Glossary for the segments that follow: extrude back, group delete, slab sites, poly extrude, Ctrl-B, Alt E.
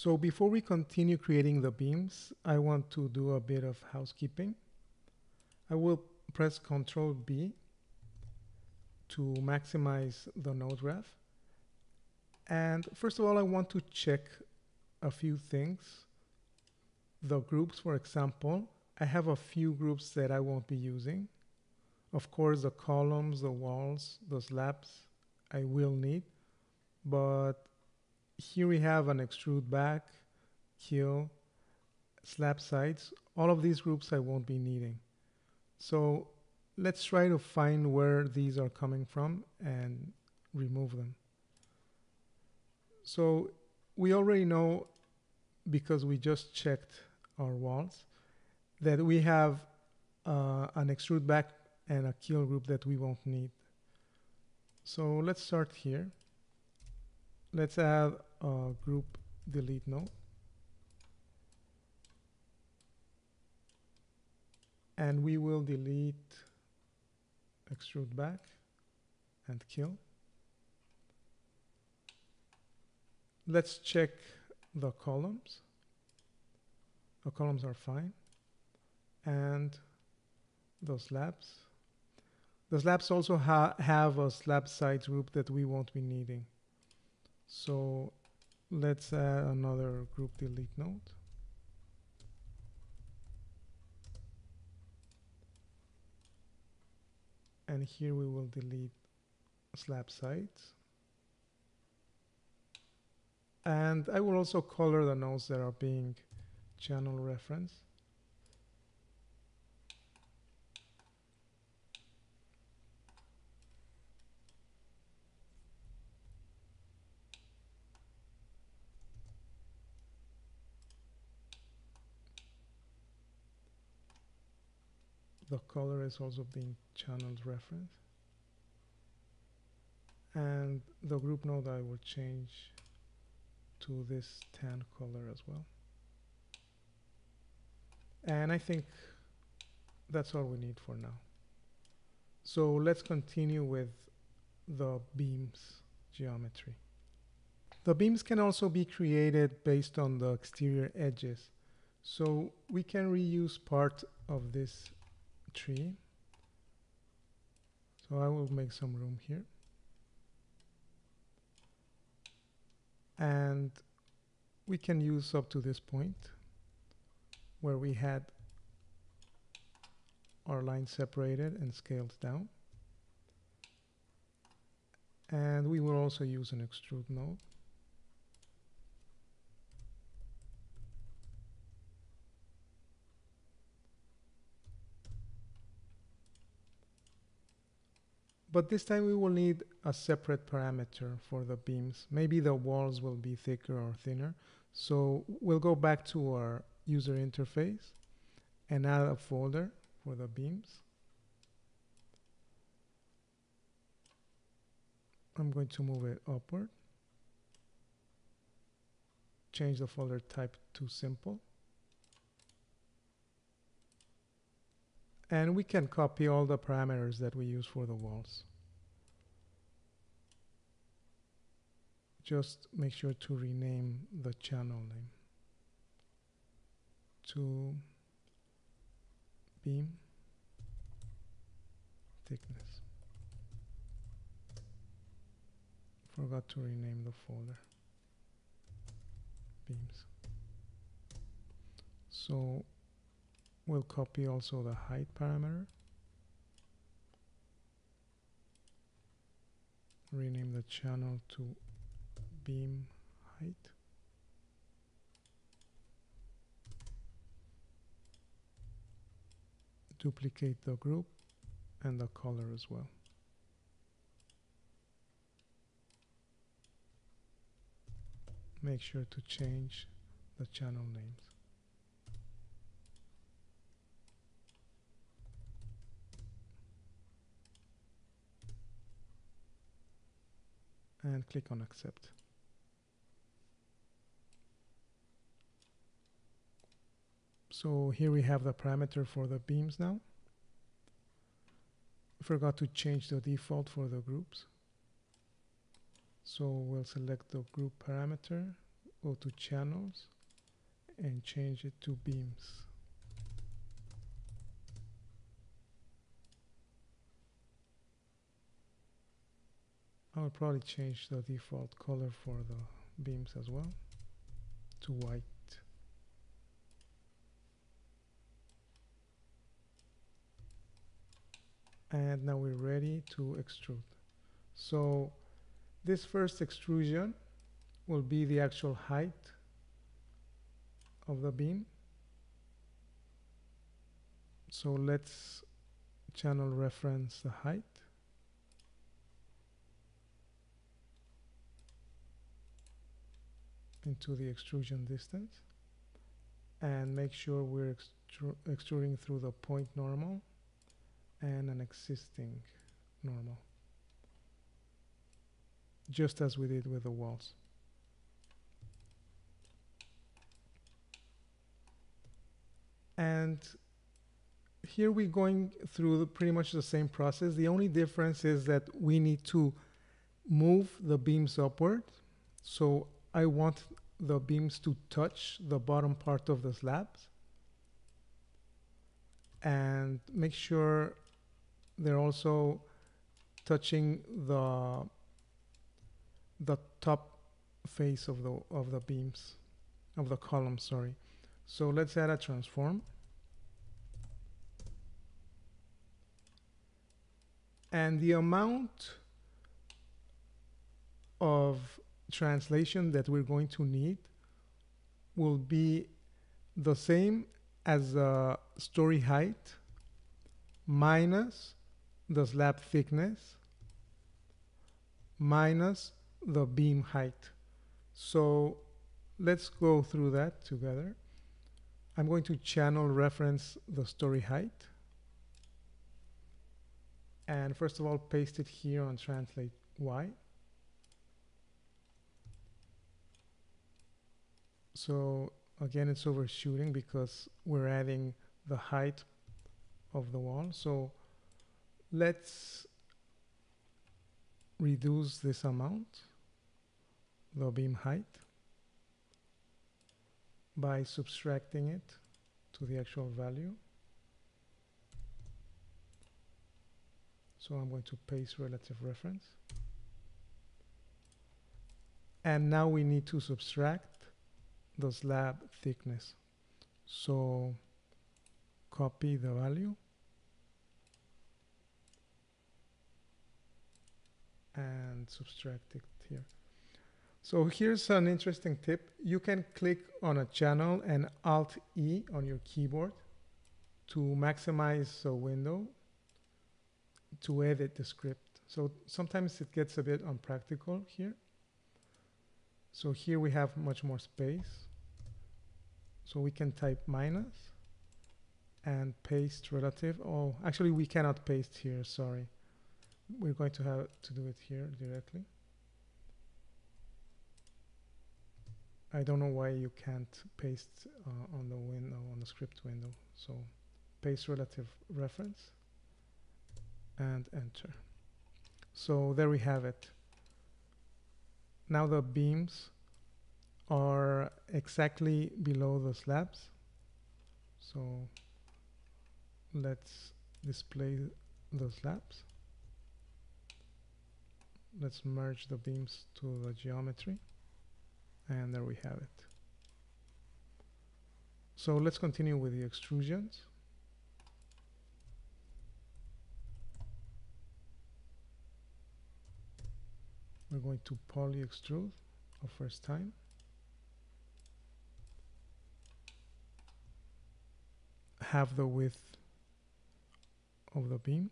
So before we continue creating the beams, I want to do a bit of housekeeping. I will press Ctrl-B to maximize the node graph. And first of all, I want to check a few things. The groups, for example, I have a few groups that I won't be using. Of course, the columns, the walls, the slabs, I will need, but here we have an extrude back, kill, slab sites. All of these groups I won't be needing. So let's try to find where these are coming from and remove them. So we already know, because we just checked our walls, that we have an extrude back and a kill group that we won't need. So let's start here. Let's add a group delete node. And we will delete extrude back and kill. Let's check the columns. The columns are fine. And the slabs. The slabs also have a slab sides group that we won't be needing. So let's add another group delete node. And here we will delete slab sites. And I will also color the nodes that are being channel reference. The color is also being channeled reference. And the group node I will change to this tan color as well. And I think that's all we need for now. So let's continue with the beams geometry. The beams can also be created based on the exterior edges. So we can reuse part of this tree. So I will make some room here. And we can use up to this point where we had our lines separated and scaled down. And we will also use an extrude node. But this time we will need a separate parameter for the beams. Maybe the walls will be thicker or thinner. So we'll go back to our user interface and add a folder for the beams. I'm going to move it upward. Change the folder type to simple. And we can copy all the parameters that we use for the walls. Just make sure to rename the channel name to beam thickness. Forgot to rename the folder beams. So we'll copy also the height parameter, rename the channel to beam height, duplicate the group and the color as well. Make sure to change the channel names. And click on accept. So here we have the parameter for the beams now. Forgot to change the default for the groups. So we'll select the group parameter, go to channels and change it to beams. I'll probably change the default color for the beams as well to white. And now we're ready to extrude. So this first extrusion will be the actual height of the beam. So let's channel reference the height. Into the extrusion distance, and make sure we're extruding through the point normal and an existing normal, just as we did with the walls. And here we're going through pretty much the same process. The only difference is that we need to move the beams upward. So I want the beams to touch the bottom part of the slabs, and make sure they're also touching the top face of the beams, of the columns, sorry. So let's add a transform, and the amount of translation that we're going to need will be the same as the story height minus the slab thickness minus the beam height. So let's go through that together. I'm going to channel reference the story height, and first of all paste it here on translate Y. So again, it's overshooting because we're adding the height of the wall. So let's reduce this amount, the beam height, by subtracting it to the actual value. So I'm going to paste relative reference. And now we need to subtract the slab thickness. So copy the value and subtract it here. So here's an interesting tip. You can click on a channel and Alt E on your keyboard to maximize a window to edit the script. So sometimes it gets a bit unpractical here. So here we have much more space. So we can type minus and paste relative. Oh, actually we cannot paste here, sorry. We're going to have to do it here directly. I don't know why you can't paste on the window, on the script window. So paste relative reference and enter. So there we have it. Now the beams are exactly below the slabs. So let's display the slabs. Let's merge the beams to the geometry. And there we have it. So let's continue with the extrusions. We're going to poly extrude for first time. Half the width of the beam.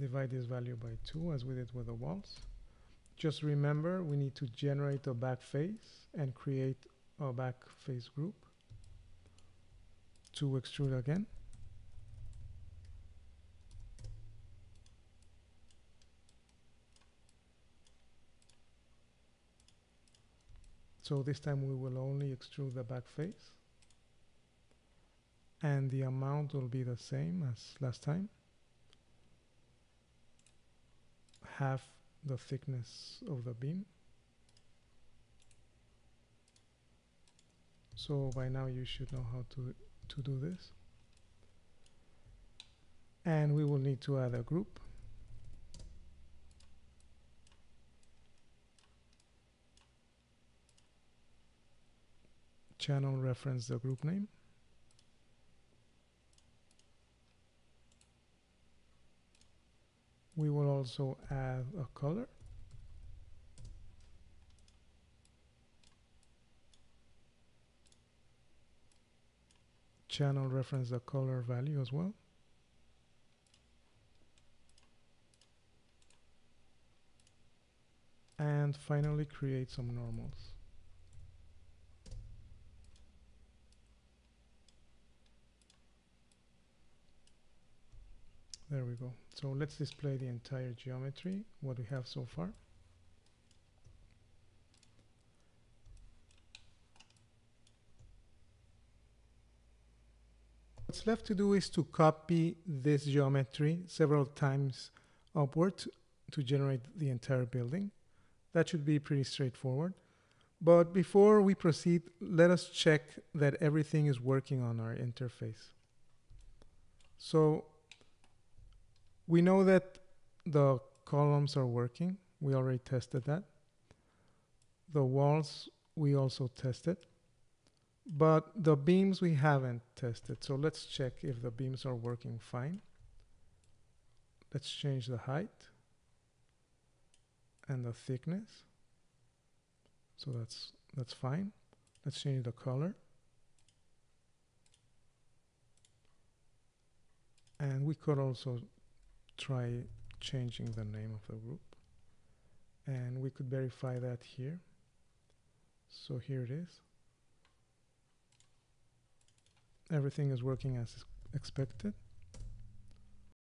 Divide this value by 2 as we did with the walls. Just remember, we need to generate a back face and create a back face group to extrude again. So this time we will only extrude the back face, and the amount will be the same as last time. half the thickness of the beam. So by now you should know how to do this. And we will need to add a group. Channel reference the group name. We will also add a color. Channel reference the color value as well. And finally create some normals. There we go. So let's display the entire geometry, what we have so far. What's left to do is to copy this geometry several times upward to generate the entire building. That should be pretty straightforward. But before we proceed, let us check that everything is working on our interface. So we know that the columns are working. We already tested that. The walls, we also tested. But the beams we haven't tested. So let's check if the beams are working fine. Let's change the height and the thickness. So that's fine. Let's change the color. And we could also try changing the name of the group, and we could verify that here. So here it is. Everything is working as expected.